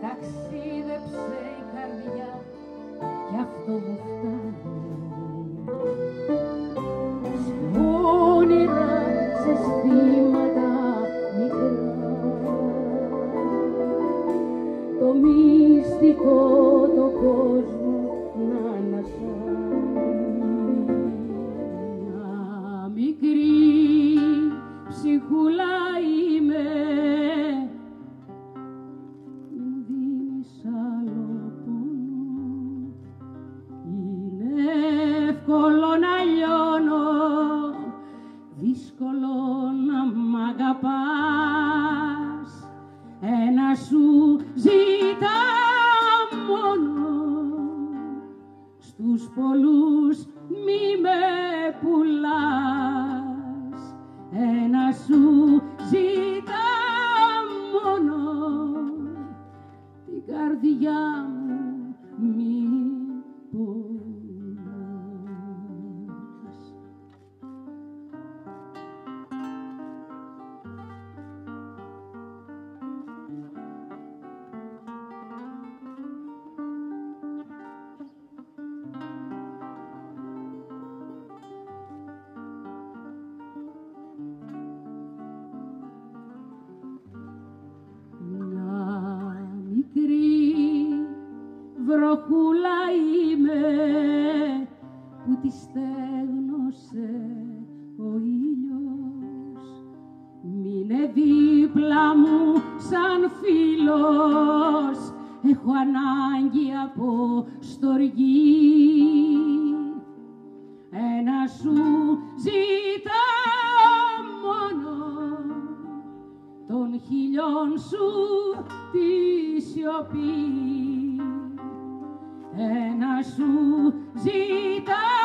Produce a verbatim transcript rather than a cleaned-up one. Ταξίδεψε η καρδιά κι αυτό μου φτάνει. Σπόνιρα σε στήματα μικρά, το μυστικό το κόσμο να ανασάνει. Μια μικρή ψυχούλα είμαι, δύσκολο να μ' αγαπάς, ένα σου ζητά μόνο, στους πολλούς μη με πουλάς, ένα σου ζητά μόνο, την καρδιά μου μη πουλάς. Βροχούλα είμαι που τη στέγνωσε ο ήλιος, μείνε δίπλα μου σαν φίλος, έχω ανάγκη από στοργή, ένα σου ζητά μόνο των χιλιών σου τη σιωπή. Ένα σου ζητά